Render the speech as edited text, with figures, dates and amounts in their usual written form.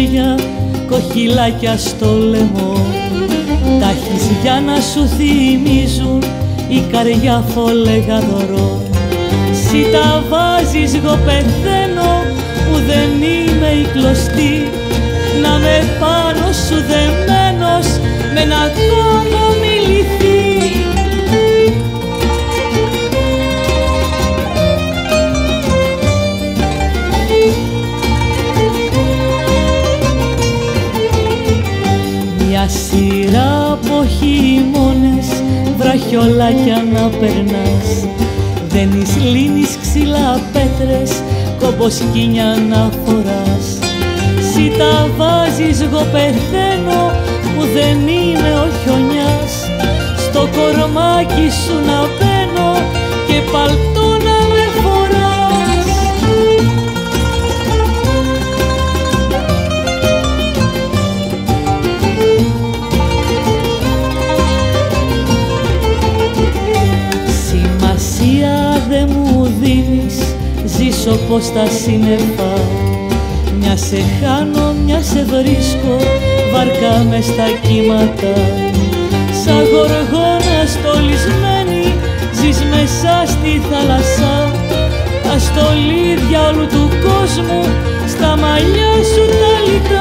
χέρια, κοχυλάκια στο λαιμό. Τα έχεις για να σου θυμίζουν Ικαριά, Φολέγανδρο. Συ τα βάζεις, εγώ πεθαίνω που δεν είμαι η κλωστή. Να με πάνω σου δεμένος με ένα τόνο μιληθεί. Μια σειρά από χειμώνες βραχιολάκια να περνάς. Δένεις, λύνεις, ξύλα, πέτρες, κομποσκίνια να φοράς. Συ τα βάζεις, εγώ πεθαίνω που δεν είμαι ο χιονιάς. Στο κορμάκι σου να μπαίνω και παλτό να με φοράς. Σημασία δε μου δίνεις, ζήσω πως τα σύννεφα. Μια σε χάνω, μια σε βρίσκω, βάρκα μες στα κύματα. Σαν γοργόνα στολισμένη, ζεις μέσα στη θάλασσα. Τα στολίδια όλου του κόσμου στα μαλλιά σου τα λιτά.